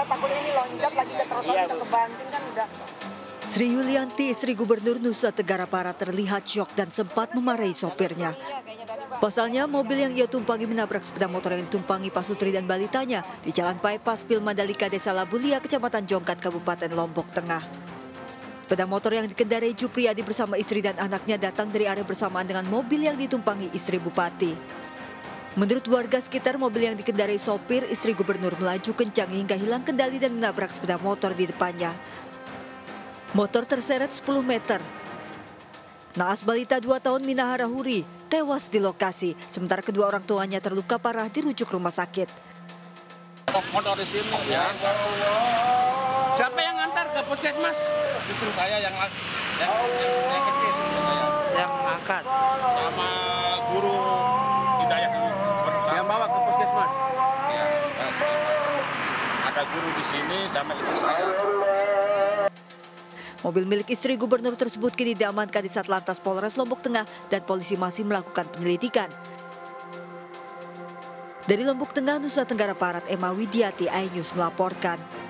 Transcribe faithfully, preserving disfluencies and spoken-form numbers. kita takutnya ini lonjak lagi ke trotoar, iya, kita kebanting kan udah. Sri Yulianti, istri Gubernur Nusa Tenggara Barat, terlihat syok dan sempat memarahi sopirnya. Pasalnya, mobil yang ia tumpangi menabrak sepeda motor yang ditumpangi pasutri dan balitanya di Jalan Bypass Pil Mandalika, Desa Labulia, Kecamatan Jongkat, Kabupaten Lombok Tengah. Sepeda motor yang dikendarai Jupriadi bersama istri dan anaknya datang dari area bersamaan dengan mobil yang ditumpangi istri bupati. Menurut warga sekitar, mobil yang dikendarai sopir istri gubernur melaju kencang hingga hilang kendali dan menabrak sepeda motor di depannya. Motor terseret sepuluh meter. Naas balita dua tahun Minahara Huri tewas di lokasi, sementara kedua orang tuanya terluka parah dirujuk rumah sakit. Motor di sini, ya. Siapa yang antar ke puskesmas? Justru saya yang yang, yang, yang kecil, saya. Yang angkat. Sama guru hidayah dulu. Yang bawa ke puskesmas. Ya, ada guru di sini sama itu saya. Mobil milik istri gubernur tersebut kini diamankan di Satlantas Polres Lombok Tengah dan polisi masih melakukan penyelidikan. Dari Lombok Tengah, Nusa Tenggara Barat, Emma Widyati, iNews melaporkan.